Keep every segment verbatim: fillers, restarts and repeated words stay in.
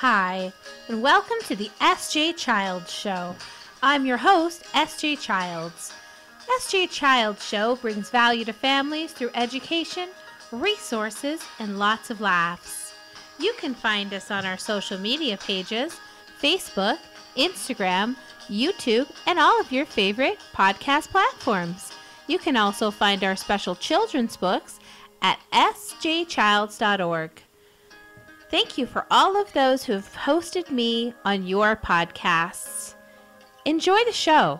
Hi, and welcome to the S J Childs Show. I'm your host, S J Childs. S J Childs Show brings value to families through education, resources, and lots of laughs. You can find us on our social media pages, Facebook, Instagram, YouTube, and all of your favorite podcast platforms. You can also find our special children's books at S J childs dot org. Thank you for all of those who have hosted me on your podcasts. Enjoy the show.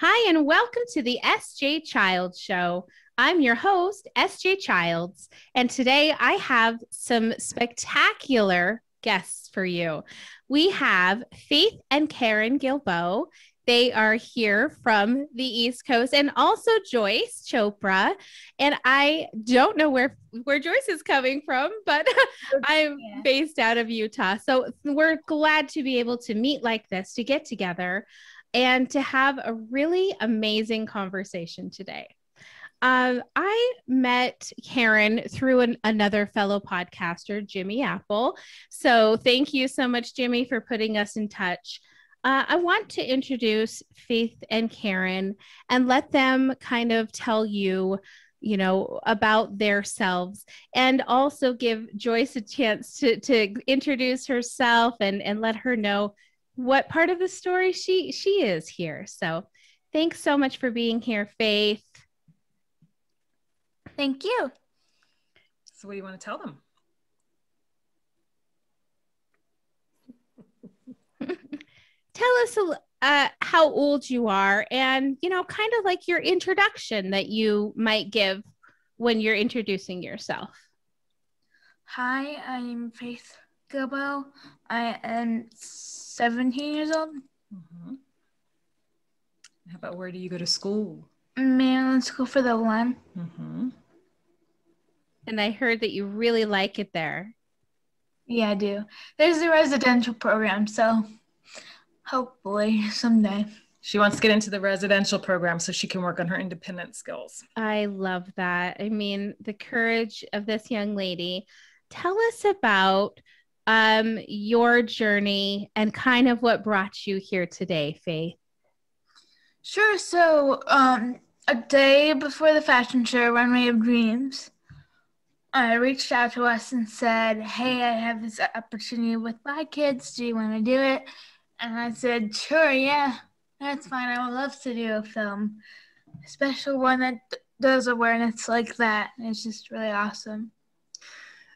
Hi, and welcome to the S J Childs Show. I'm your host, S J Childs, and today I have some spectacular guests for you. We have Faith and Karen Gilbo. They are here from the East Coast, and also Joyce Chopra. And I don't know where, where Joyce is coming from, but I'm based out of Utah. So we're glad to be able to meet like this, to get together and to have a really amazing conversation today. Um, I met Karen through an, another fellow podcaster, Jimmy Apple. So thank you so much, Jimmy, for putting us in touch. Uh, I want to introduce Faith and Karen and let them kind of tell you, you know, about themselves, and also give Joyce a chance to, to introduce herself and, and let her know what part of the story she, she is here. So thanks so much for being here, Faith. Thank you. So what do you want to tell them? Tell us uh, how old you are, and, you know, kind of like your introduction that you might give when you're introducing yourself. Hi, I'm Faith Gilbo. I am seventeen years old. Mm-hmm. How about, where do you go to school? Maryland School for the L A M Mm-hmm. And I heard that you really like it there. Yeah, I do. There's a residential program, so... hopefully someday. She wants to get into the residential program so she can work on her independent skills. I love that. I mean, the courage of this young lady. Tell us about um, your journey and kind of what brought you here today, Faith. Sure. So um, a day before the fashion show, Runway of Dreams, I reached out to us and said, hey, I have this opportunity with BYKids. Do you want to do it? And I said, sure, yeah, that's fine. I would love to do a film, a special one that d- does awareness like that. And it's just really awesome.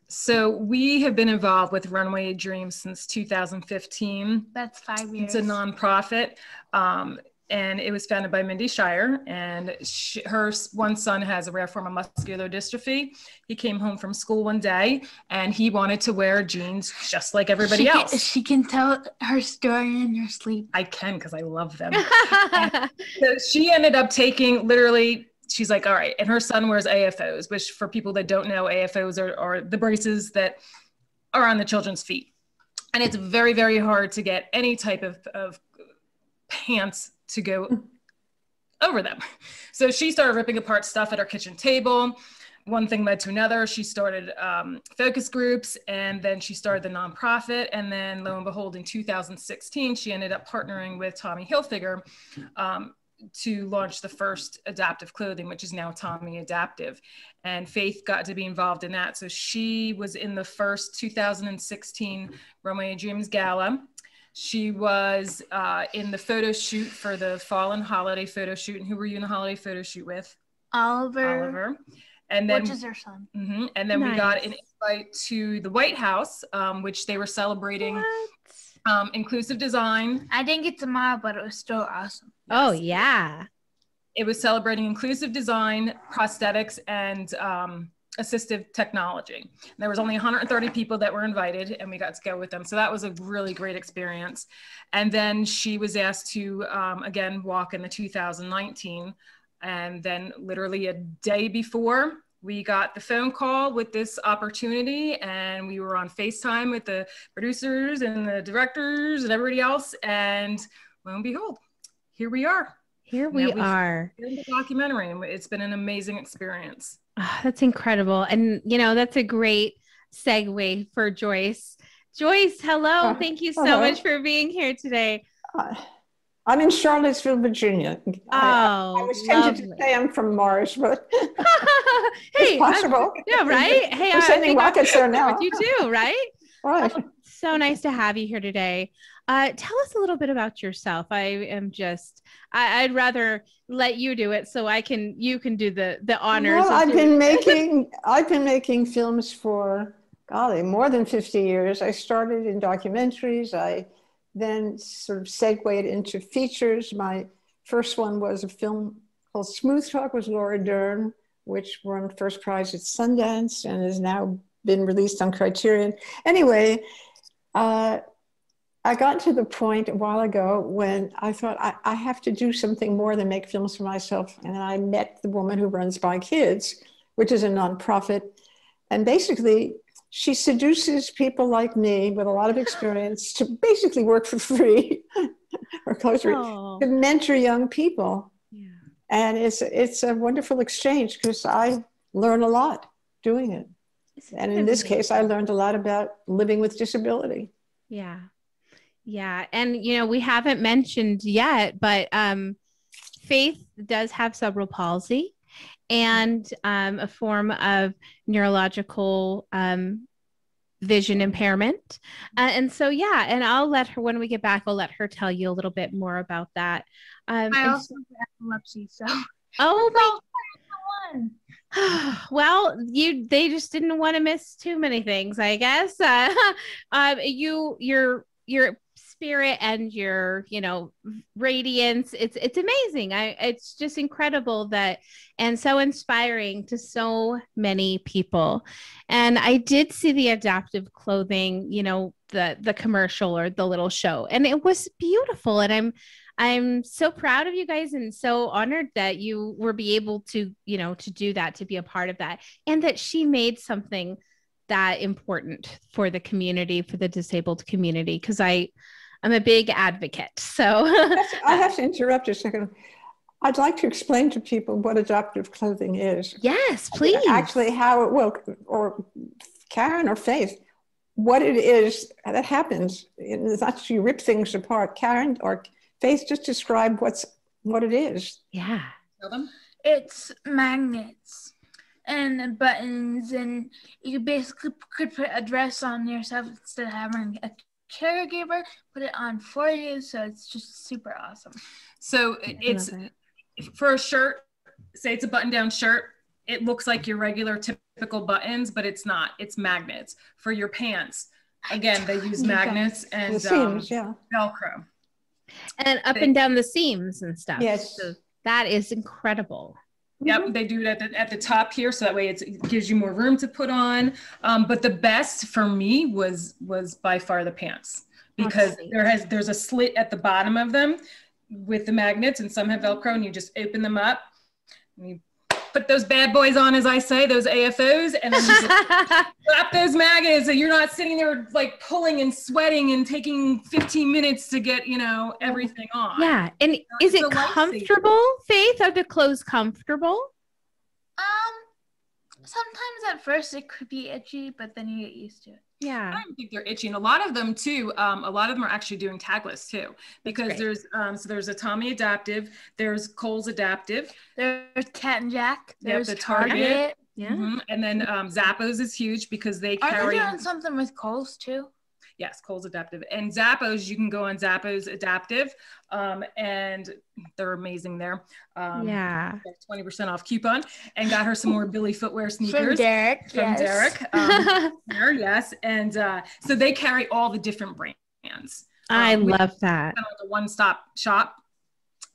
So we have been involved with Runway of Dreams since two thousand fifteen. That's five years. It's a nonprofit, um, and it was founded by Mindy Shire. And she, her one son has a rare form of muscular dystrophy. He came home from school one day, and he wanted to wear jeans just like everybody she else. Can, she can tell her story in her sleep. I can, because I love them. So she ended up taking, literally, she's like, all right. And her son wears A F Os, which, for people that don't know, A F Os are, are the braces that are on the children's feet. And it's very, very hard to get any type of, of pants to go over them. So she started ripping apart stuff at her kitchen table. One thing led to another. She started um, focus groups, and then she started the nonprofit. And then, lo and behold, in two thousand sixteen, she ended up partnering with Tommy Hilfiger um, to launch the first adaptive clothing, which is now Tommy Adaptive. And Faith got to be involved in that. So she was in the first two thousand sixteen Runway of Dreams Gala. She was uh, in the photo shoot for the fall and holiday photo shoot. And who were you in the holiday photo shoot with? Oliver. Oliver. And then, which is her son. Mm-hmm, and then nice. We got an invite to the White House, um, which they were celebrating um, inclusive design. I didn't get to model, but it was still awesome. Oh, yes. Yeah. It was celebrating inclusive design, prosthetics, and um, assistive technology. And there was only one hundred thirty people that were invited, and we got to go with them. So that was a really great experience. And then she was asked to, um, again, walk in the two thousand nineteen. And then literally a day before, we got the phone call with this opportunity, and we were on FaceTime with the producers and the directors and everybody else. And lo and behold, here we are. Here we are. In the documentary, and it's been an amazing experience. Oh, that's incredible. And, you know, that's a great segue for Joyce. Joyce, hello. Uh, Thank you so hello. much for being here today. Uh, I'm in Charlottesville, Virginia. Oh, I, I was tempted lovely. to say I'm from Mars, but hey, it's possible. I'm, yeah, right? Hey, I'm sending rockets there now. With you too, right? Right. Oh, so nice to have you here today. Uh, tell us a little bit about yourself. I am just, I, I'd rather let you do it so I can, you can do the, the honors. Well, I've been making, I've been making films for, golly, more than fifty years. I started in documentaries. I then sort of segued into features. My first one was a film called Smooth Talk with Laura Dern, which won first prize at Sundance and is now been released on Criterion. Anyway, uh, I got to the point a while ago when I thought I, I have to do something more than make films for myself. And I met the woman who runs BYKids, which is a nonprofit. And basically, she seduces people like me with a lot of experience to basically work for free or close oh. to mentor young people. Yeah. And it's, it's a wonderful exchange because I learn a lot doing it. And in this case, I learned a lot about living with disability. Yeah. Yeah. And, you know, we haven't mentioned yet, but um, Faith does have cerebral palsy and um, a form of neurological um, vision impairment. Uh, and so, yeah, and I'll let her, when we get back, I'll let her tell you a little bit more about that. Um, I also have epilepsy, so. Oh, my one. Well, you they just didn't want to miss too many things, I guess. Uh, um, you your your spirit and your you know radiance, it's it's amazing. I it's just incredible that and so inspiring to so many people. And I did see the adaptive clothing, you know, the the commercial or the little show, and it was beautiful. And I'm I'm so proud of you guys and so honored that you were be able to, you know, to do that, to be a part of that, and that she made something that important for the community, for the disabled community, because I, I'm a big advocate. So I have to interrupt a second. I'd like to explain to people what adaptive clothing is. Yes, please. Actually, how it will, or Karen or Faith, what it is that happens. It's not that you rip things apart, Karen or Faith, just describe what's what it is. Yeah. It's magnets and buttons, and you basically could put a dress on yourself instead of having a caregiver put it on for you. So it's just super awesome. So it's for a shirt, say it's a button-down shirt. It looks like your regular typical buttons, but it's not. It's magnets. For your pants, again, they use magnets and the seams, um, yeah. Velcro. And up and down the seams and stuff. Yes. So that is incredible. Yep. They do it at the, at the top here. So that way it's, it gives you more room to put on. Um, but the best for me was, was by far the pants, because oh, there has, there's a slit at the bottom of them with the magnets, and some have Velcro, and you just open them up and you put those bad boys on, as I say, those A F Os, and then you slap those magnets, and you're not sitting there like pulling and sweating and taking fifteen minutes to get, you know, everything on. Yeah. And you know, is it comfortable, Faith? Are the clothes comfortable? Um, sometimes at first it could be itchy, but then you get used to it. Yeah. I don't think they're itchy. And a lot of them too, um, a lot of them are actually doing tagless too, because there's, um, so there's a Tommy Adaptive, there's Cole's Adaptive. There's Cat and Jack. There's yep, the Target. Target. Yeah. Mm-hmm. And then um, Zappos is huge because they carry. Are they doing something with Cole's too? Yes, Cole's Adaptive. And Zappos, you can go on Zappos Adaptive, um, and they're amazing there. Um, yeah. twenty percent off coupon, and got her some more Billy footwear sneakers. From Derek, From yes. Derek, um, there, yes. And uh, so they carry all the different brands. Um, I love that. Kind of like a one-stop shop,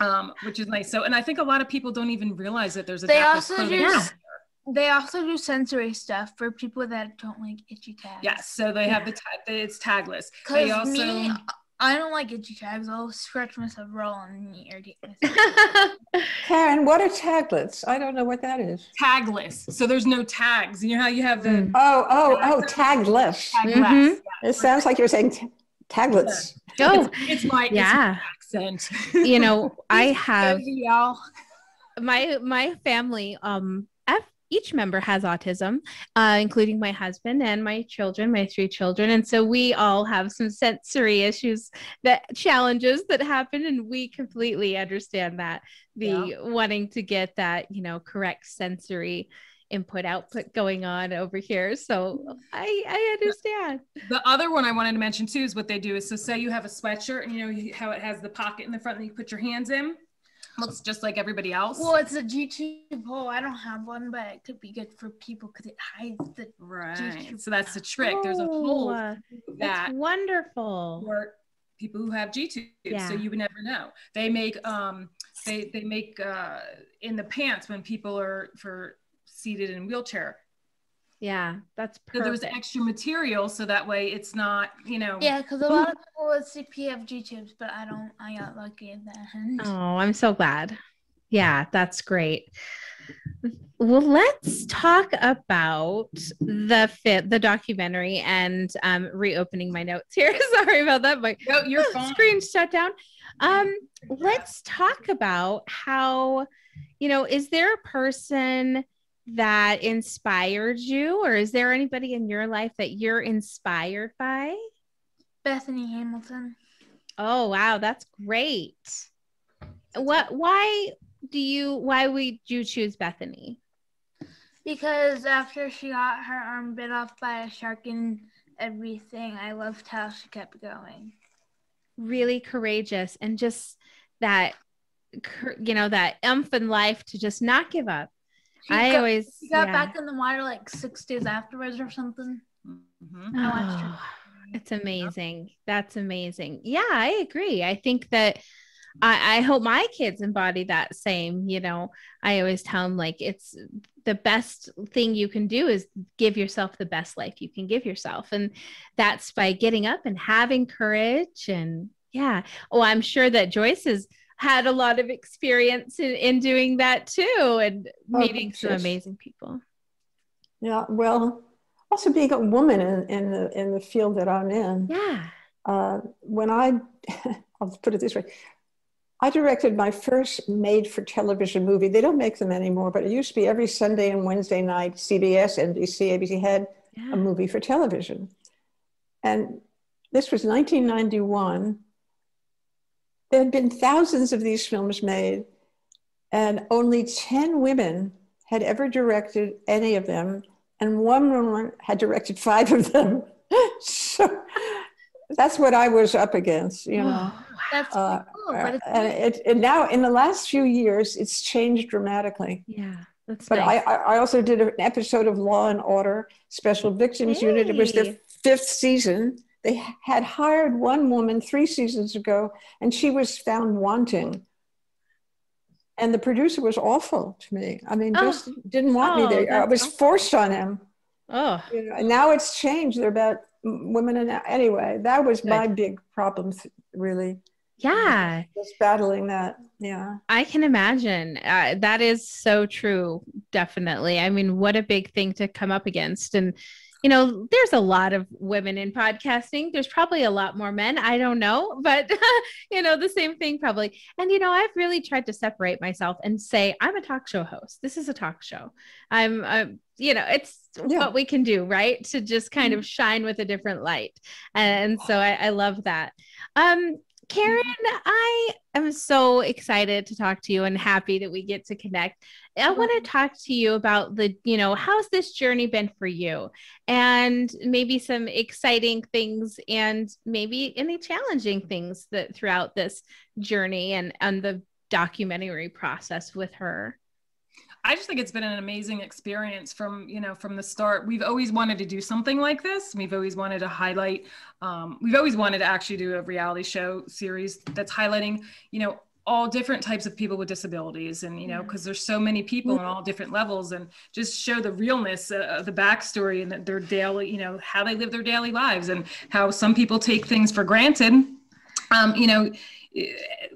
um, which is nice. So, and I think a lot of people don't even realize that there's a Adaptive. They also do sensory stuff for people that don't like itchy tags. Yes, so they yeah. have the tag, it's tagless. Because also... me, I don't like itchy tags. I'll scratch myself, roll, and irritate myself. Karen, what are taglets? I don't know what that is. Tagless. So there's no tags. You know how you have the... Mm. Oh, oh, oh, tagless. Tagless. Mm-hmm. Yeah. It sounds like you're saying t taglets. Oh, it's, it's my yeah. it's my accent. You know, I have... My, my family... um. each member has autism, uh, including my husband and my children, my three children. And so we all have some sensory issues, that challenges that happen. And we completely understand that, the yeah. wanting to get that, you know, correct sensory input output going on over here. So I, I understand. The other one I wanted to mention too is what they do is, so say you have a sweatshirt and you know you, how it has the pocket in the front that you put your hands in. Looks just like everybody else. Well, it's a G two pole. I don't have one, but it could be good for people because it hides the right. G two. So that's the trick. Oh, there's a pole that that's wonderful for people who have G two. Yeah. So you would never know. They make um they they make uh in the pants when people are for seated in a wheelchair. Yeah, that's perfect. So there was extra material, so that way it's not, you know. Yeah, because a lot of people with C P have G tubes, but I don't. I got lucky in that. Oh, I'm so glad. Yeah, that's great. Well, let's talk about the fit, the documentary, and um, reopening my notes here. Sorry about that. My no, your screen shut down. Um, let's talk about how, you know, is there a person that inspired you, or is there anybody in your life that you're inspired by? Bethany Hamilton. Oh, wow. That's great. What, why do you, why would you choose Bethany? Because after she got her arm bit off by a shark and everything, I loved how she kept going. Really courageous, and just that, you know, that umph in life to just not give up. She I got, always she got yeah. back in the water like six days afterwards or something. Mm-hmm. I watched her. It's amazing. That's amazing. Yeah, I agree. I think that I, I hope my kids embody that same, you know, I always tell them like, it's the best thing you can do is give yourself the best life you can give yourself. And that's by getting up and having courage. And yeah. Oh, I'm sure that Joyce is had a lot of experience in, in doing that too, and meeting oh, some amazing people. Yeah, well, also being a woman in, in the in the field that I'm in. Yeah. Uh, when I, I'll put it this way, I directed my first made-for-television movie. They don't make them anymore, but it used to be every Sunday and Wednesday night, C B S, N B C, A B C had yeah. a movie for television, and this was nineteen ninety-one. There had been thousands of these films made, and only ten women had ever directed any of them, and one woman had directed five of them. So that's what I was up against, you know. That's uh, cool. But it's and, it, and now, in the last few years, it's changed dramatically. Yeah, that's But nice. I, I also did an episode of Law and Order, Special Victims hey. Unit. It was the fifth season. They had hired one woman three seasons ago, and she was found wanting. And the producer was awful to me. I mean, oh. just didn't want oh, me there. I was awful. forced on him. Oh, you know, and now it's changed. They're about women. And anyway, that was Good. my big problem, really. Yeah. Just battling that. Yeah. I can imagine. Uh, that is so true. Definitely. I mean, what a big thing to come up against. And you know, there's a lot of women in podcasting. There's probably a lot more men. I don't know, but you know, the same thing probably. And, you know, I've really tried to separate myself and say, I'm a talk show host. This is a talk show. I'm, I'm you know, it's yeah. what we can do, right? To just kind mm-hmm. of shine with a different light. And so I, I love that. Um, Karen, I am so excited to talk to you and happy that we get to connect. I want to talk to you about the, you know, how's this journey been for you, and maybe some exciting things and maybe any challenging things that throughout this journey and, and the documentary process with her. I just think it's been an amazing experience from, you know, from the start. We've always wanted to do something like this. We've always wanted to highlight, um, we've always wanted to actually do a reality show series that's highlighting, you know, all different types of people with disabilities, and, you know, because there's so many people on all different levels, and just show the realness, uh, the backstory, and their daily, you know, how they live their daily lives, and how some people take things for granted. Um, you know,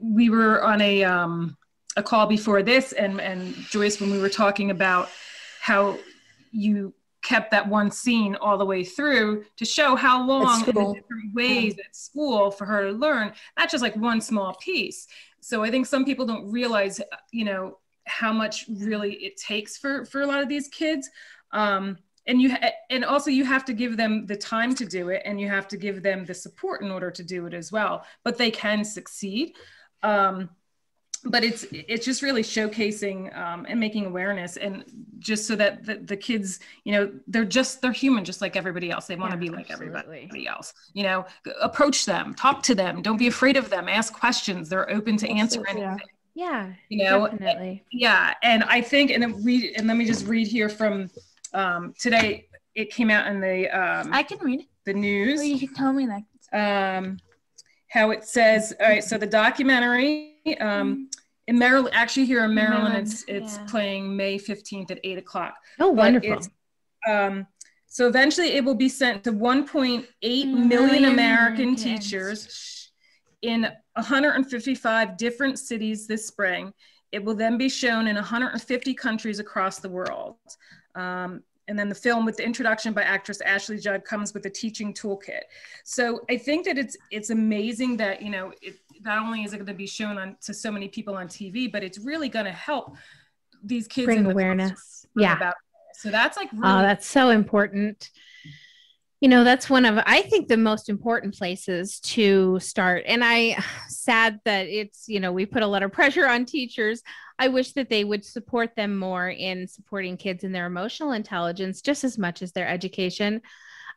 we were on a, um, a call before this, and, and Joyce, when we were talking about how you kept that one scene all the way through to show how long and the different ways yeah. at school for her to learn, that's just like one small piece. So I think some people don't realize, you know, how much really it takes for, for a lot of these kids. Um, and, you ha and also you have to give them the time to do it, and you have to give them the support in order to do it as well, but they can succeed. Um, but it's, it's just really showcasing um, and making awareness, and just so that the, the kids, you know, they're just, they're human, just like everybody else. They want to yeah, be like absolutely. everybody else, you know, approach them, talk to them, don't be afraid of them, ask questions. They're open to answer anything. Yeah. Yeah, you know, definitely. Yeah, and I think, and then we, and let me just read here from um, today. It came out in the um, I can read the news. Well, you can tell me that. Um, how it says. All right, so the documentary um, in Maryland, actually here in Maryland, Maryland it's it's yeah. playing May fifteenth at eight o'clock. Oh, but wonderful. Um, so eventually, it will be sent to one point eight million American kids. teachers in one hundred fifty-five different cities this spring. It will then be shown in one hundred fifty countries across the world. Um, and then the film, with the introduction by actress Ashley Judd, comes with a teaching toolkit. So I think that it's it's amazing that, you know, it, not only is it going to be shown on to so many people on T V, but it's really going to help these kids bring in awareness. Yeah. About it. So that's like really, oh, that's so important. You know, that's one of, I think, the most important places to start. And I, sad that it's, you know, we put a lot of pressure on teachers. I wish that they would support them more in supporting kids in their emotional intelligence, just as much as their education.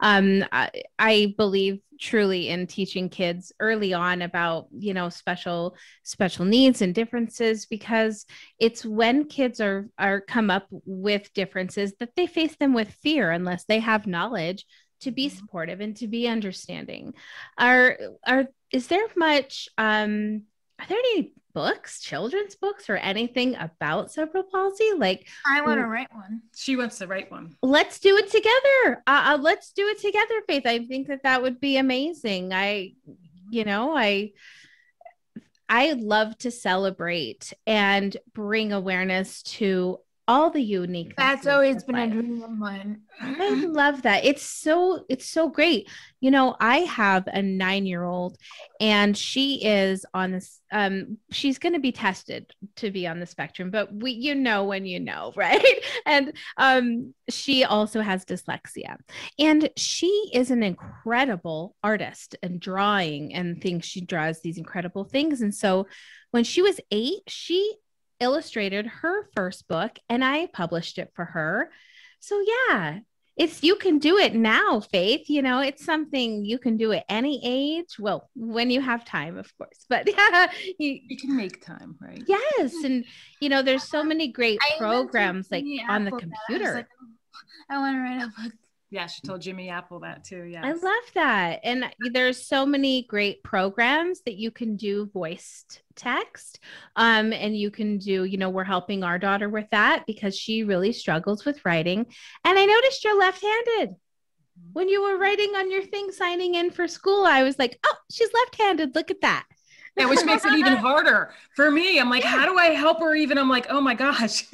Um, I, I believe truly in teaching kids early on about, you know, special, special needs and differences, because it's when kids are, are come up with differences that they face them with fear, unless they have knowledge to be supportive and to be understanding. Are, are, is there much, um, are there any books, children's books or anything about cerebral palsy? Like, I want to write one. She wants to write one. Let's do it together. Uh, uh, let's do it together, Faith. I think that that would be amazing. I, you know, I, I love to celebrate and bring awareness to all the unique. That's always been a dream of mine. I love that. It's so, it's so great. You know, I have a nine-year-old, and she is on this, um, she's going to be tested to be on the spectrum, but we, you know, when you know, right. And, um, she also has dyslexia, and she is an incredible artist and drawing and things. She draws these incredible things. And so when she was eight, she illustrated her first book, and I published it for her. So yeah, it's, you can do it now, Faith. You know, it's something you can do at any age. Well, when you have time, of course, but yeah, you, you can make time, right? Yes. And you know, there's so many great I programs like on the computer. I, like, I want to write a book. Yeah. She told Jimmy Apple that too. Yeah. I love that. And there's so many great programs that you can do voiced text. Um, and you can do, you know, we're helping our daughter with that because she really struggles with writing. And I noticed you're left-handed. When you were writing on your thing, signing in for school, I was like, oh, she's left-handed. Look at that. Yeah, which makes it even harder for me. I'm like, yeah. How do I help her even? I'm like, oh my gosh.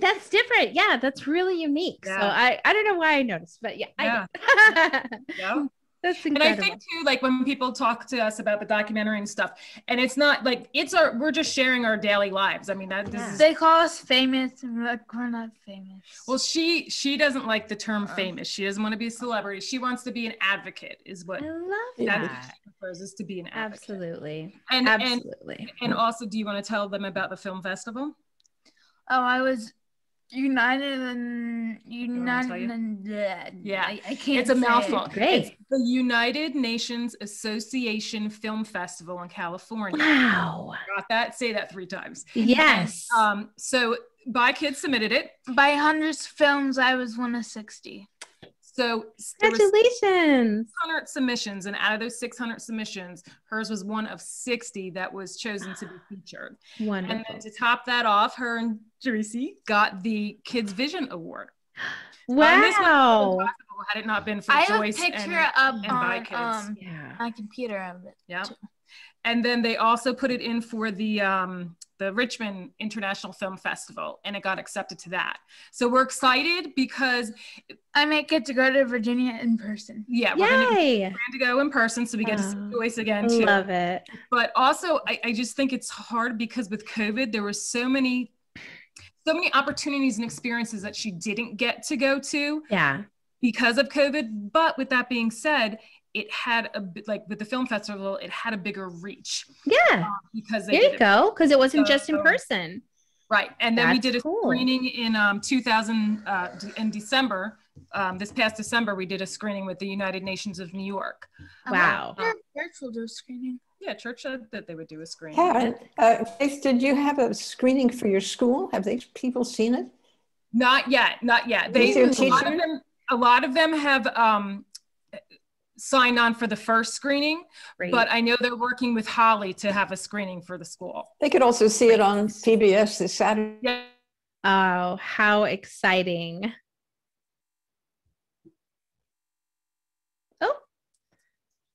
That's different. Yeah. That's really unique. Yeah. So I, I don't know why I noticed, but yeah. Yeah. I yeah. That's incredible. And I think too, like when people talk to us about the documentary and stuff, and it's not like, it's our, we're just sharing our daily lives. I mean, that yeah. this is, they call us famous, and like, we're not famous. Well, she, she doesn't like the term oh. famous. She doesn't want to be a celebrity. She wants to be an advocate is what I love that. She prefers is to be an advocate. Absolutely. And, Absolutely. And, and also, do you want to tell them about the film festival? Oh, I was United and United and uh, yeah, I, I can't. It's a mouthful. It. Great. It's the United Nations Association Film Festival in California. Wow. Got that? Say that three times. Yes. And, um. So, BYKids submitted it. By hundreds of films, I was one of sixty. So, congratulations. six hundred submissions, and out of those six hundred submissions, hers was one of sixty that was chosen to be featured. Wonderful. And then to top that off, her and Jersey got the Kids Vision Award. Wow. Um, this was impossible had it not been for I Joyce have a picture and, up and on, BYKids. Um, yeah. My computer of it. Yeah. And then they also put it in for the um, the Richmond International Film Festival, and it got accepted to that. So we're excited because I might get to go to Virginia in person. Yeah, we're going to go in person, so we get oh, to see Joyce again too. Love it. But also, I, I just think it's hard because with COVID, there were so many so many opportunities and experiences that she didn't get to go to yeah. because of COVID. But with that being said, it had a bit like with the film festival, it had a bigger reach. Yeah. Uh, because they there you go. Cause it wasn't so, just in so, person. Right. And then That's we did a cool. screening in um, two thousand uh, in December. Um, this past December, we did a screening with the United Nations of New York. Wow. Um, Church will do a screening. Yeah. Church said that they would do a screening. Yeah. Uh, Faith, did you have a screening for your school? Have these people seen it? Not yet. Not yet. They, a, lot of them, a lot of them have um, signed on for the first screening, Great. But I know they're working with Holly to have a screening for the school. They could also see it on P B S this Saturday. Yeah. Oh, how exciting. Oh,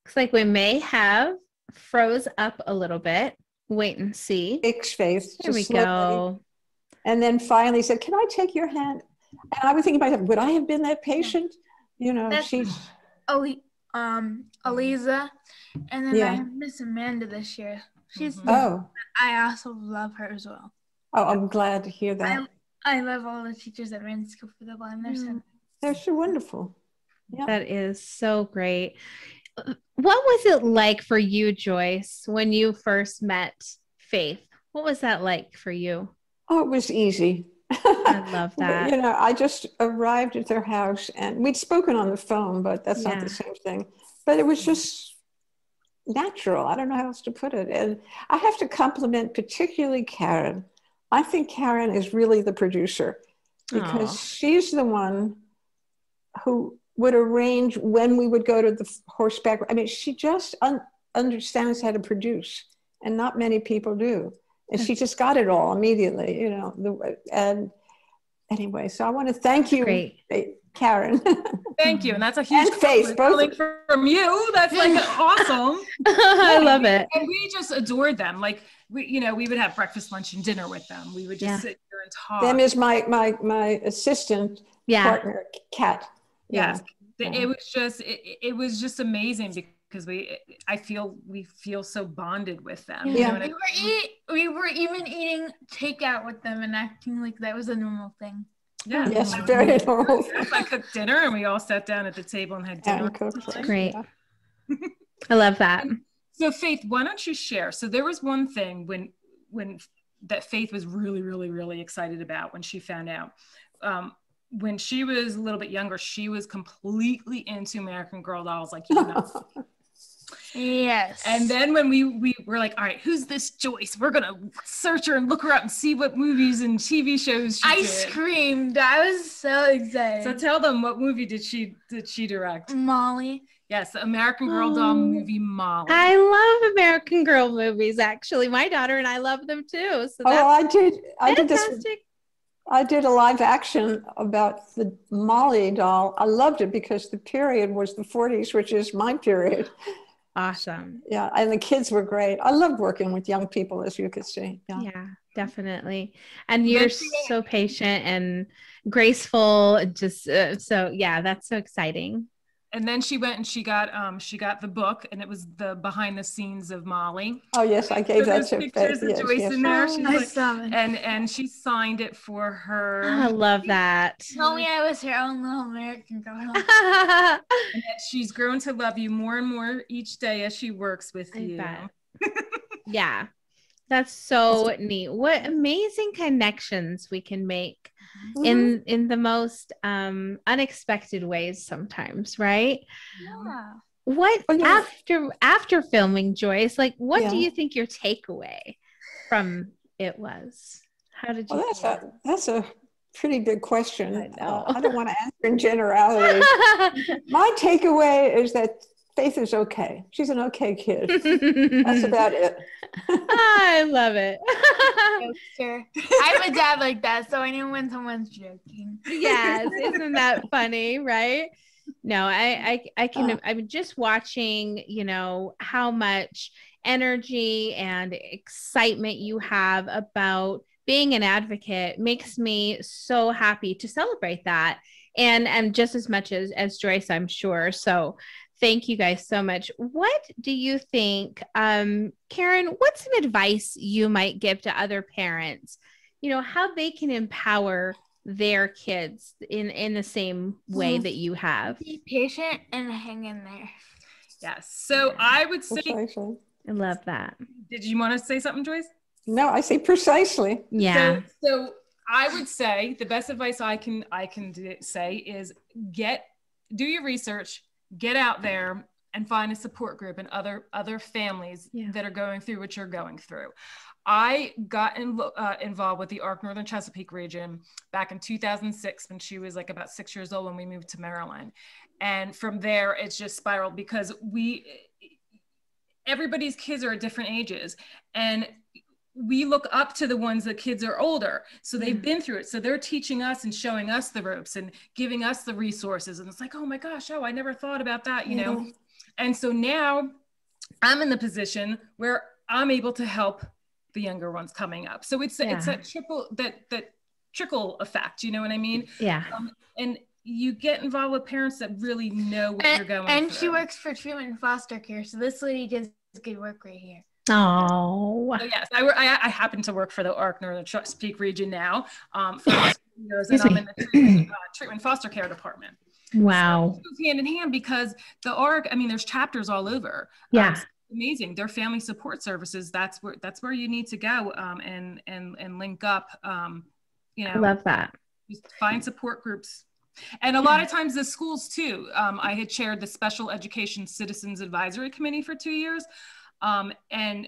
looks like we may have froze up a little bit. Wait and see. Face, Here we slowly. Go. And then finally said, can I take your hand? And I was thinking about, would I have been that patient? You know, That's she... Ali, um, Aliza, and then yeah. I miss Amanda this year. She's mm-hmm. oh, I also love her as well. Oh, I'm glad to hear that. I, I love all the teachers at Maryland School for the L A M. They're mm-hmm. so they're so wonderful. Yeah. That is so great. What was it like for you, Joyce, when you first met Faith? What was that like for you? Oh, it was easy. I love that. You know, I just arrived at their house and we'd spoken on the phone, but that's yeah. not the same thing. But it was just natural. I don't know how else to put it. And I have to compliment particularly Karen. I think Karen is really the producer because Aww. She's the one who would arrange when we would go to the horseback. I mean, she just un- understands how to produce, and not many people do. And she just got it all immediately, you know. The, and anyway, so I want to thank you, Great. Karen. Thank you. And that's a huge compliment coming from you. That's like awesome. I love it. And we just adored them. Like, we, you know, we would have breakfast, lunch, and dinner with them. We would just yeah. sit here and talk. Them is my my my assistant yeah. partner, Kat. Yeah. yeah. It was just, it, it was just amazing because because we, I feel, we feel so bonded with them. Yeah. You know what I mean? we, were eat, we were even eating takeout with them and acting like that was a normal thing. Yeah. Yes, very normal. I cooked dinner and we all sat down at the table and had dinner. Yeah, That's great. Yeah. I love that. So Faith, why don't you share? So there was one thing when, when that Faith was really, really, really excited about when she found out. Um, when she was a little bit younger, she was completely into American Girl dolls. Like, you know, yes. And then when we, we were like, all right, who's this Joyce? We're going to search her and look her up and see what movies and T V shows she I did. Screamed. I was so excited. So tell them, what movie did she did she direct? Molly. Yes, the American Girl oh. doll movie, Molly. I love American Girl movies, actually. My daughter and I love them too. So that's oh, I did. I fantastic. Did this. I did a live action about the Molly doll. I loved it because the period was the forties, which is my period. Awesome. Yeah. And the kids were great. I loved working with young people, as you could see. Yeah, yeah, definitely. And you're so patient and graceful. Just uh, so, yeah, that's so exciting. And then she went and she got um, she got the book, and it was the behind the scenes of Molly. Oh yes, I gave so that to pictures of yes, Joyce yes. in there. She's oh, like, I saw it. And and she signed it for her. Oh, I love that. She told me I was her own little American Girl. And that she's grown to love you more and more each day as she works with I you. Bet. Yeah, that's so neat. What amazing connections we can make. Mm-hmm. in in the most um unexpected ways sometimes, right? Yeah. What oh, yeah. after after filming, Joyce, like what yeah. do you think your takeaway from it was? How did you well, that's a, that's a pretty big question. I know. uh, I don't want to answer in generalities. My takeaway is that Faith is okay. She's an okay kid. That's about it. I love it. Sure. I have a dad like that, so I know when someone's joking. Yes, isn't that funny, right? No, I, I, I can. Uh, I'm just watching, you know, how much energy and excitement you have about being an advocate makes me so happy to celebrate that, and and just as much as as Joyce, I'm sure. So. Thank you guys so much. What do you think, um, Karen, what's some advice you might give to other parents, you know, how they can empower their kids in, in the same way that you have. Be patient and hang in there. Yes. So yeah. I would say, precisely. I love that. Did you want to say something, Joyce? No, I say precisely. Yeah. So, so I would say the best advice I can, I can do, say is get, do your research, get out there and find a support group and other, other families yeah. that are going through what you're going through. I got in, uh, involved with the Arc Northern Chesapeake region back in two thousand six when she was like about six years old when we moved to Maryland. And from there, it's just spiraled because we, everybody's kids are at different ages and we look up to the ones that kids are older. So they've mm. been through it. So they're teaching us and showing us the ropes and giving us the resources. And it's like, oh my gosh, oh, I never thought about that, you yeah. know? And so now I'm in the position where I'm able to help the younger ones coming up. So it's, yeah. it's that triple, that, that trickle effect, you know what I mean? Yeah. Um, and you get involved with parents that really know what and, you're going and through. She works for treatment and foster care. So this lady does good work right here. Oh, so yes. I, I, I happen to work for the Arc Northern Chesapeake region now. Um, for years, and I'm in the treatment, uh, treatment foster care department. Wow. So hand in hand because the Arc, I mean, there's chapters all over. Yeah. Um, so amazing. Their family support services. That's where, that's where you need to go um, and, and, and link up, um, you know, I love that. Just find support groups. And a lot of times the schools too. Um, I had chaired the Special Education Citizens Advisory Committee for two years. Um, and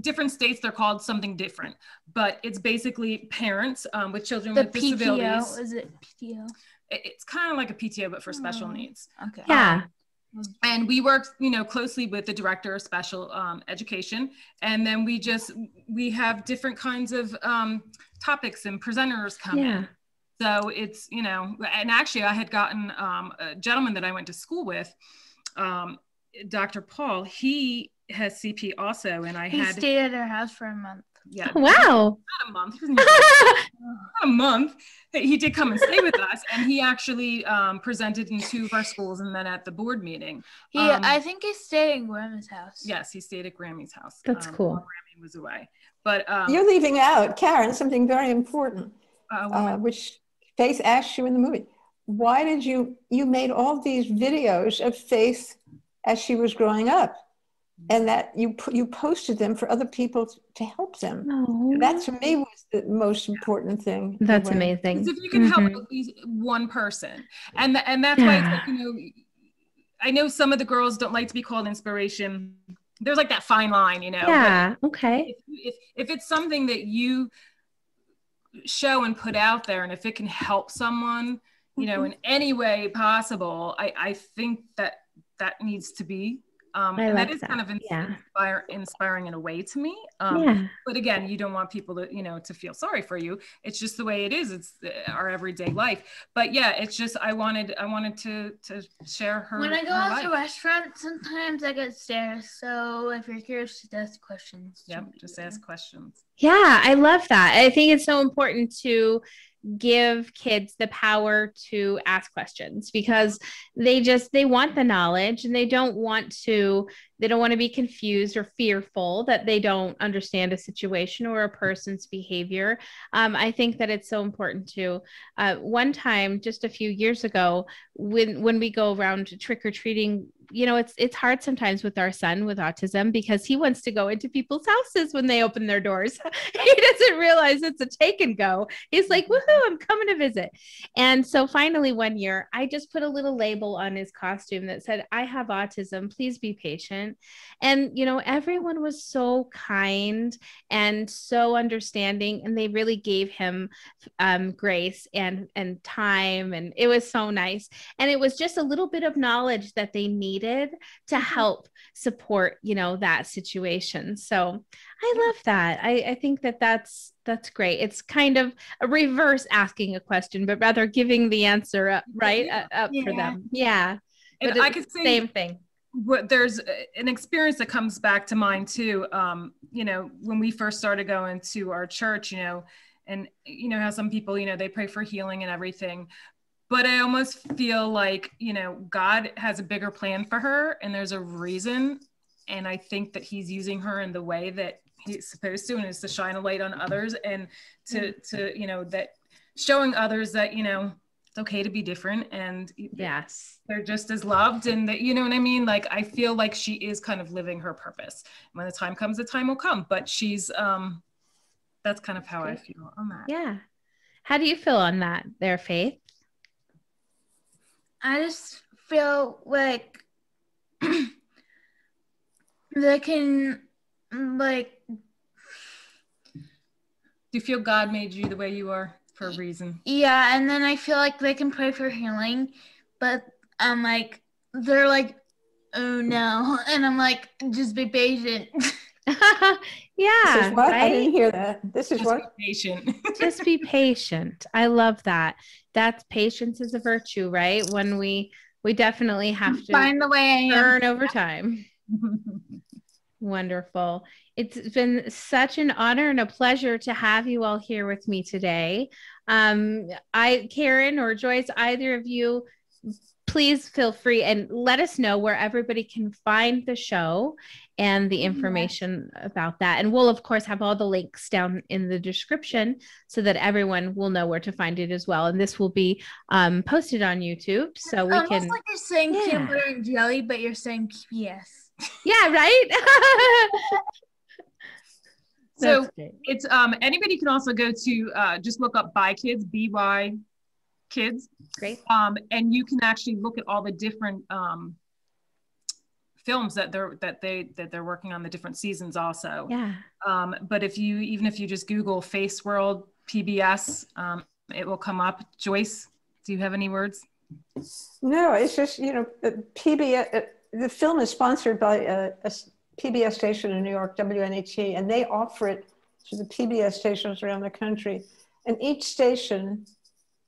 different states, they're called something different, but it's basically parents um, with children the with P T O, disabilities. Is it P T O? It's kind of like a P T O, but for oh. special needs. Okay. Yeah. Um, and we work, you know, closely with the director of special um, education. And then we just, we have different kinds of um, topics and presenters come yeah. in. So it's, you know, and actually I had gotten um, a gentleman that I went to school with, um, Doctor Paul, he has C P also, and I he had stayed at her house for a month. Yeah. Oh, wow. Not a month. Not a month. He did come and stay with us, and he actually um, presented in two of our schools, and then at the board meeting. He, um, I think he stayed at Grammy's house. Yes, he stayed at Grammy's house. That's um, cool. While Grammy was away, but um, you're leaving out, Karen, something very important, uh, uh, which Faith asked you in the movie. Why did you you made all these videos of Faith as she was growing up? And that you you posted them for other people to help them. Oh. That to me was the most important thing. That's amazing. Because if you can mm-hmm. help at least one person, and the, and that's yeah. why it's like, you know, I know some of the girls don't like to be called inspiration. There's like that fine line, you know. Yeah. But okay. If, if if it's something that you show and put out there, and if it can help someone, you mm-hmm. know, in any way possible, I I think that that needs to be. Um, and like that is that. kind of inspire, yeah. inspiring in a way to me. Um, yeah. But again, you don't want people to, you know, to feel sorry for you. It's just the way it is. It's our everyday life. But yeah, it's just, I wanted, I wanted to, to share her. When I go out life. to restaurants, sometimes I get stares. So if you're curious, just ask questions. Yep. Just ask questions. Yeah. I love that. I think it's so important to give kids the power to ask questions because they just, they want the knowledge and they don't want to, they don't want to be confused or fearful that they don't understand a situation or a person's behavior. Um, I think that it's so important to, uh, one time, just a few years ago, when, when we go around trick-or-treating, you know, it's, it's hard sometimes with our son with autism because he wants to go into people's houses when they open their doors. He doesn't realize it's a take and go. He's like, woohoo, I'm coming to visit. And so finally one year, I just put a little label on his costume that said, I have autism, please be patient. And, you know, everyone was so kind and so understanding, and they really gave him um, grace and, and time. And it was so nice. And it was just a little bit of knowledge that they needed to help support, you know, that situation. So I love that. I, I think that that's, that's great. It's kind of a reverse asking a question, but rather giving the answer up, right yeah. up yeah. for them. Yeah. And but I could say same thing. What, there's an experience that comes back to mind too. Um, you know, when we first started going to our church, you know, and you know how some people, you know, they pray for healing and everything. But I almost feel like, you know, God has a bigger plan for her and there's a reason. And I think that he's using her in the way that he's supposed to, and is to shine a light on others, and to, to, you know, that showing others that, you know, it's okay to be different, and yes, they're just as loved, and that, you know what I mean? Like, I feel like she is kind of living her purpose. When the time comes, the time will come, but she's, um, that's kind of how I feel on that. Yeah. How do you feel on that there, Faith? I just feel like they can, like, do you feel God made you the way you are for a reason? Yeah, and then I feel like they can pray for healing, but I'm like, they're like, oh no, and I'm like, just be patient. Yeah. This is what? Right? I didn't hear that. This is just what? Be patient. Just be patient. I love that. That's, patience is a virtue, right? When we we definitely have to find the way, learn over time. Wonderful. It's been such an honor and a pleasure to have you all here with me today. Um, I, Karen or Joyce, either of you, please feel free and let us know where everybody can find the show and the information about that. And we'll, of course, have all the links down in the description so that everyone will know where to find it as well. And this will be um, posted on YouTube. So we almost can. It's like you're saying yeah. peanut butter and jelly, but you're saying P B S. Yeah, right? So it's um, anybody can also go to uh, just look up BYKids, B Y Kids. Great. Um, and you can actually look at all the different um, films that they're that they that they're working on, the different seasons also. Yeah. Um, but if you even if you just Google Face World P B S, um, it will come up. Joyce, do you have any words? No, it's just, you know, P B S. Uh, the film is sponsored by a, a P B S station in New York, W N H C, and they offer it to the P B S stations around the country, and each station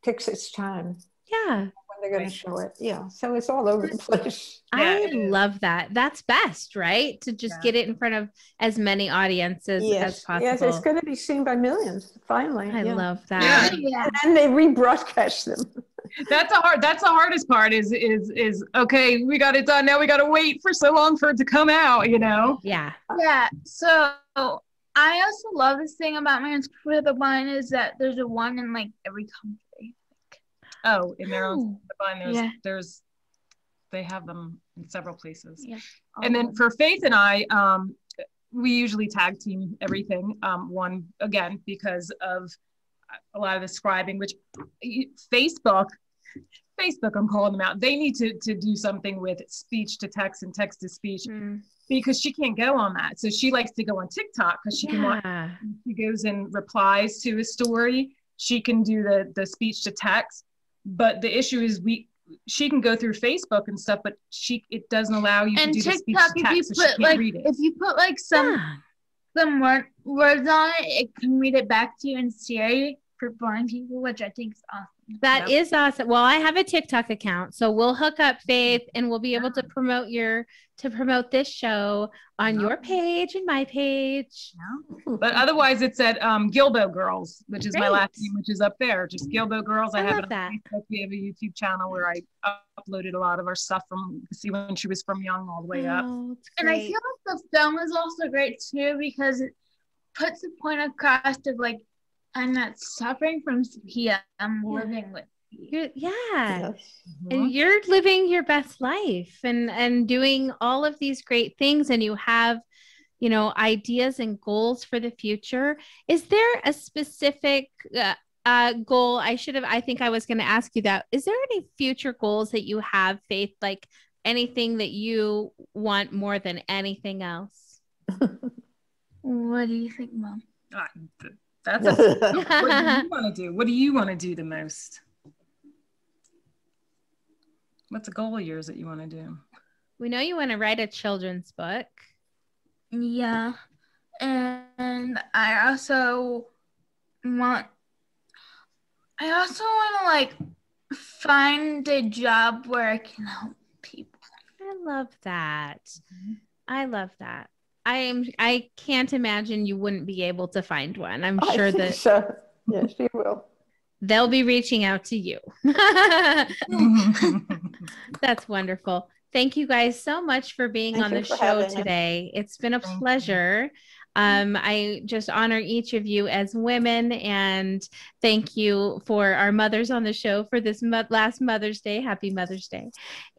picks its time. Yeah. When they're going right. to show it. Yeah. So it's all over the place. I yeah. love that. That's best, right? To just yeah. get it in front of as many audiences yes. as possible. Yes, it's going to be seen by millions, finally. I yeah. love that. Yeah. Yeah. And they rebroadcast them. That's a hard, that's the hardest part is, is, is, okay, we got it done. Now we got to wait for so long for it to come out, you know? Yeah. Yeah. So I also love this thing about Maryland's for the Blind is that there's a one in like every country. Oh, in Maryland's for the Blind, there's, yeah. there's, they have them in several places. Yeah. Um, and then for Faith and I, um, we usually tag team everything. Um, one, again, because of a lot of the scribing, which Facebook, Facebook, I'm calling them out. They need to, to do something with speech to text and text to speech mm. because she can't go on that. So she likes to go on TikTok because she yeah. can watch, she goes and replies to a story. She can do the, the speech to text, but the issue is we, she can go through Facebook and stuff, but she, it doesn't allow you and to do TikTok, the speech to text. If you, so put, like, if you put like some, yeah. some word, words on it, it can read it back to you in Siri. For blind people, which I think is awesome. That yep. is awesome. Well, I have a TikTok account, so we'll hook up, Faith, and we'll be able to promote your to promote this show on your page and my page. No. But otherwise, it's at um, Gilbo Girls, which is Great. my last name, which is up there. Just Gilbo Girls. I, I have love it on that. Facebook. We have a YouTube channel where I uploaded a lot of our stuff from see when she was from young all the way up. Oh, and I feel like the film is also great too because it puts the point across of like, I'm not suffering from P B S. I'm living with P B S. Yeah. Mm-hmm. And you're living your best life and, and doing all of these great things. And you have, you know, ideas and goals for the future. Is there a specific uh, uh, goal? I should have, I think I was going to ask you that. Is there any future goals that you have, Faith, like anything that you want more than anything else? What do you think, Mom? Uh, That's a, what do you want to do? What do you want to do the most? What's a goal of yours that you want to do? We know you want to write a children's book. Yeah. And I also want, I also want to like find a job where I can help people. I love that. Mm-hmm. I love that. I am. I can't imagine you wouldn't be able to find one. I'm I sure that. So. Yes, you will. They'll be reaching out to you. That's wonderful. Thank you guys so much for being Thank on the show today. Us. It's been a pleasure. Um, I just honor each of you as women, and thank you for our mothers on the show for this mo- last Mother's Day. Happy Mother's Day.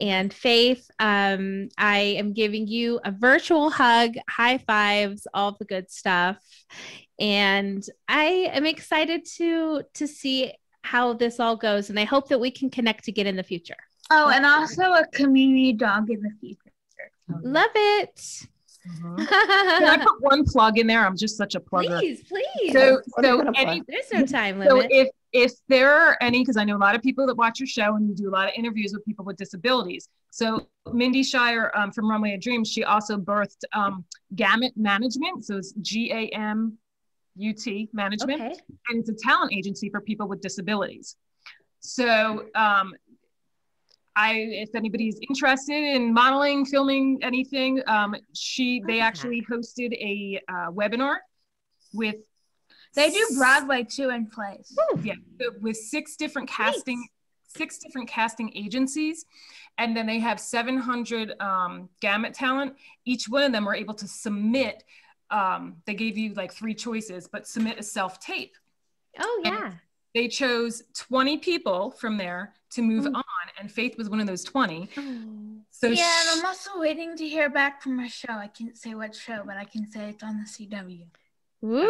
And Faith, um, I am giving you a virtual hug, high fives, all the good stuff. And I am excited to to see how this all goes. And I hope that we can connect again in the future. Oh, and also a community dog in the future. Love it. Mm-hmm. Can I put one plug in there? I'm just such a plugger. Please, please. So, so any, there's no time limit. So if, if there are any, because I know a lot of people that watch your show and you do a lot of interviews with people with disabilities. So Mindy Shire um, from Runway of Dreams, she also birthed um, Gamut Management. So it's G A M U T Management. Okay. And it's a talent agency for people with disabilities. So um, I, if anybody's interested in modeling, filming, anything, um, she, they actually hosted a uh, webinar with. They do Broadway too in plays. Yeah, with six different casting, Great. six different casting agencies. And then they have seven hundred um, gamut talent. Each one of them were able to submit, um, they gave you like three choices, but submit a self-tape. Oh yeah. And they chose twenty people from there to move mm. on, and Faith was one of those twenty. Mm. So yeah, she- and I'm also waiting to hear back from my show. I can't say what show, but I can say it's on the C W. Woo!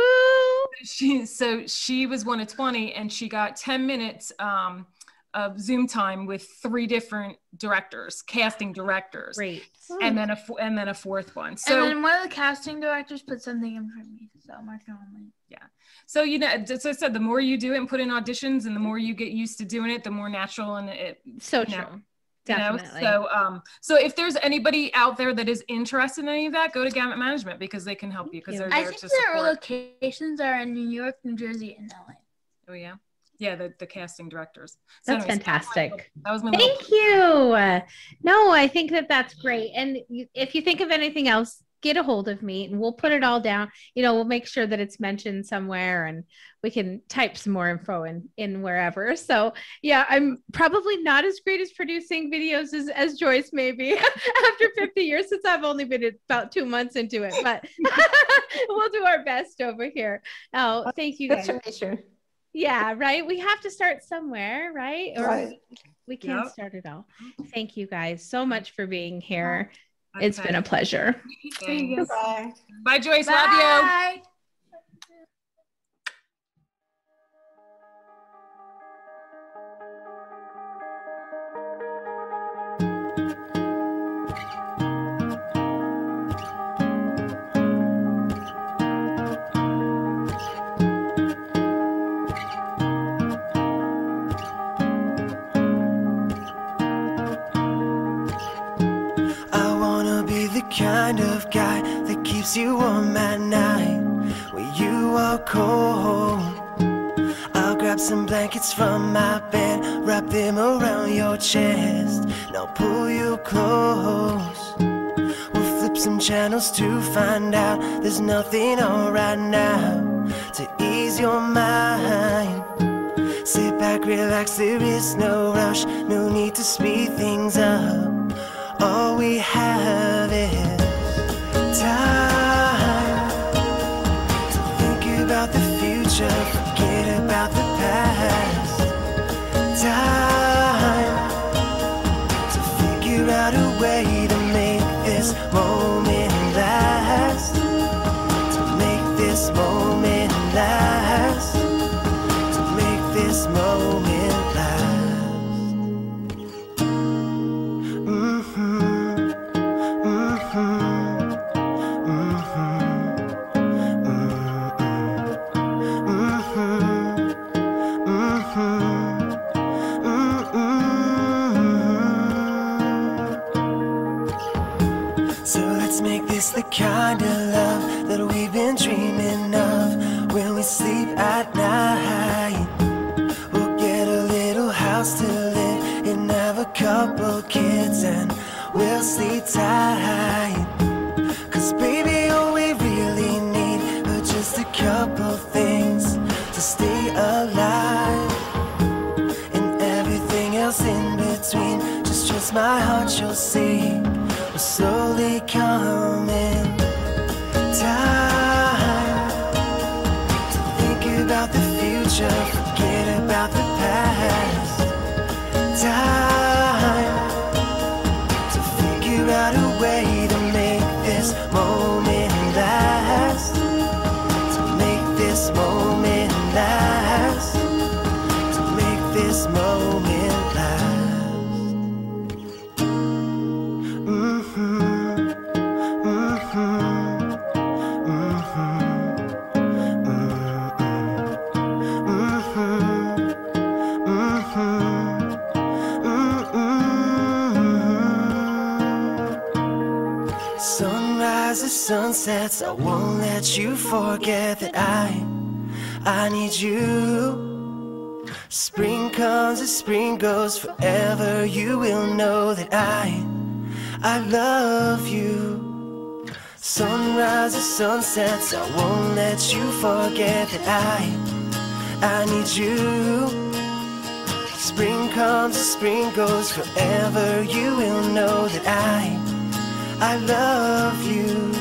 She, so she was one of twenty, and she got ten minutes um, of Zoom time with three different directors, casting directors. Great. And then a and then a fourth one. So and then one of the casting directors put something in for me, so I'm working on it. Yeah. So you know, as I said, the more you do it and put in auditions, and the more you get used to doing it, the more natural and it. So you know, true. Definitely. You know? So um, so if there's anybody out there that is interested in any of that, go to Gamut Management because they can help you. Because they're there I think to their support. Locations are in New York, New Jersey, and L A. Oh yeah. Yeah, the, the casting directors. So that's anyways, fantastic. That was my little, that was my Thank you. No, I think that that's great. And you, if you think of anything else, get a hold of me and we'll put it all down. You know, we'll make sure that it's mentioned somewhere and we can type some more info in, in wherever. So yeah, I'm probably not as great as producing videos as, as Joyce maybe after fifty years, since I've only been about two months into it, but we'll do our best over here. Oh, thank you guys. That's sure. Yeah, right. We have to start somewhere, right? Or right. We, we can't yep. start it all. Thank you guys so much for being here. Okay. It's been a pleasure. Thanks. Bye. Bye, Joyce. Bye. Love you. Bye. Kind of guy that keeps you warm at night when you are cold. I'll grab some blankets from my bed, wrap them around your chest, and I'll pull you close. We'll flip some channels to find out there's nothing on right now to ease your mind. Sit back, relax, there is no rush, no need to speed things up. All we have is time to think about the future, forget about the past. Time to figure out a way to make this moment last. To make this moment last. To make this moment last. It's the kind of love that we've been dreaming of. When we sleep at night, we'll get a little house to live in, have a couple kids, and we'll sleep tight. Cause baby, all we really need are just a couple things to stay alive, and everything else in between. Just trust my heart, you'll see. Slowly coming down. time to figure out a way to make this moment last, to make this moment last, to make this moment last. Mm-hmm. Mm-hmm. Mm-hmm. Mm-hmm. Mm-hmm. Sunsets, I won't let you forget that I, I need you. Spring comes and spring goes forever. You will know that I, I love you. Sunrises, sunsets, I won't let you forget that I, I need you. Spring comes and spring goes forever. You will know that I, I love you.